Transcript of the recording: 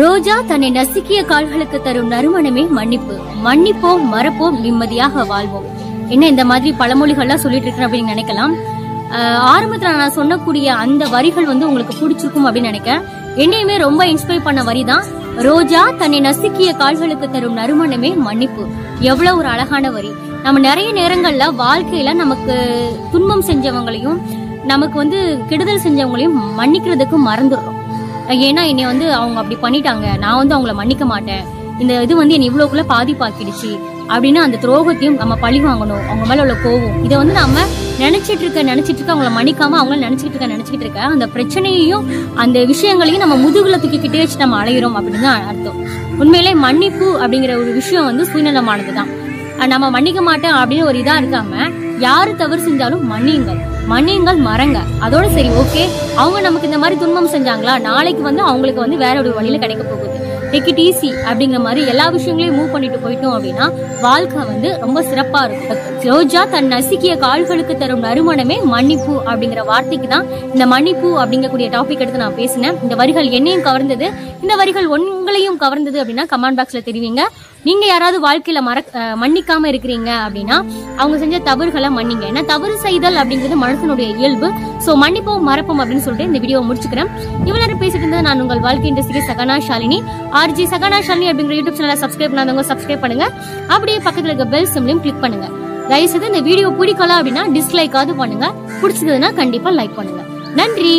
ரோஜா தன்னை நசுக்கிய கால்களுக்கு தரும் நறுமணமே மன்னிப்பு. மன்னிப்போம், மறப்போம், நிம்மதியாக வாழ்வோம். என்ன இந்த மாதிரி பழமொழிகள்லாம் சொல்லிட்டு இருக்கிறேன் அப்படின்னு நினைக்கலாம். ஆரம்பத்துல நான் சொன்னக்கூடிய அந்த வரிகள் வந்து உங்களுக்கு பிடிச்சிருக்கும் அப்படின்னு நினைக்கிறேன். என்னையுமே ரொம்ப இன்ஸ்பயர் பண்ண வரி தான். ரோஜா தன்னை நசுக்கிய கால்களுக்கு தரும் நறுமணமே மன்னிப்பு. எவ்வளவு ஒரு அழகான வரி. நம்ம நிறைய நேரங்கள்ல வாழ்க்கையில நமக்கு துன்பம் செஞ்சவங்களையும் நமக்கு வந்து கெடுதல் செஞ்சவங்களையும் மன்னிக்கிறதுக்கு மறந்துடுறோம். ஏன்னா என்னை வந்து அவங்க அப்படி பண்ணிட்டாங்க, நான் வந்து அவங்கள மன்னிக்க மாட்டேன், இந்த இது வந்து என்னை இவ்வளவுக்குள்ள பாதிப்பாக்கிடுச்சு அப்படின்னு அந்த துரோகத்தையும் நம்ம பழி வாங்கணும். அவங்க மேல உள்ள கோவம் இதை வந்து நம்ம நினைச்சிட்டு இருக்க அவங்கள மன்னிக்காம அவங்கள நினைச்சிட்டு இருக்க அந்த பிரச்சனையையும் அந்த விஷயங்களையும் நம்ம முதுகுல தூக்கிக்கிட்டே வச்சு நம்ம அலையிறோம் அப்படின்னு தான் அர்த்தம். உண்மையிலே மன்னிப்பு அப்படிங்கிற ஒரு விஷயம் வந்து சுயநலமானதுதான். நம்ம மன்னிக்க மாட்டேன் அப்படின்னு ஒரு இதா இருக்காம யாரு தவறு செஞ்சாலும் மன்னியுங்கள், மறங்க, அதோட சரி, ஓகே, அவங்க நமக்கு இந்த மாதிரி துன்பம் செஞ்சாங்களா, நாளைக்கு வந்து அவங்களுக்கு வந்து வேற ஒரு வழியில கிடைக்க போகுது, டெக்கிட் ஈஸி அப்படிங்கிற மாதிரி எல்லா விஷயங்களையும் மூவ் பண்ணிட்டு போயிட்டோம் அப்படின்னா வாழ்க்கை வந்து ரொம்ப சிறப்பா இருக்கும். ரோஜா தன் நசுக்கிய கால்களுக்கு தரும் நறுமணமே மன்னிப்பு அப்படிங்கிற வார்த்தைக்கு தான் இந்த மன்னிப்பு அப்படிங்கக்கூடிய டாபிக் எடுத்து நான் பேசினேன். இந்த வரிகள் என்னையும் கவர்ந்தது, இந்த வரிகள் உங்களையும் கவர்ந்தது அப்படின்னா கமெண்ட் பாக்ஸ்ல தெரிவிங்க. நீங்க யாராவது வாழ்க்கையில மன்னிக்காம இருக்கிறீங்க அப்படின்னா அவங்க செஞ்ச தவறுகளை மன்னிங்க. ஏன்னா தவறு செய்தல் அப்படிங்கிறது மனுஷனுடைய இயல்பு. சோ மன்னிப்போம், மறப்போம் அப்படின்னு சொல்லிட்டு இந்த வீடியோவை முடிச்சுக்கிறேன். இவ்வளவு பேசிட்டு இருந்தது நான் உங்கள் வாழ்க்கை இண்டஸ்ட்ரி சகனா ஷாலினி. RG சகனா ஷாலினி அப்படிங்கிற யூடியூப் சேனலை சப்ஸ்கிரைப் பண்ணாதவங்க சப்ஸ்கிரைப் பண்ணுங்க. அப்படியே பக்கத்துல இருக்க பெல் சிம்லையும் கிளிக் பண்ணுங்க. தயவுசெய்து இந்த வீடியோ பிடிக்கலாம் அப்படின்னா டிஸ்லைக்காவது பண்ணுங்க. பிடிச்சதுன்னா கண்டிப்பா லைக் பண்ணுங்க. நன்றி.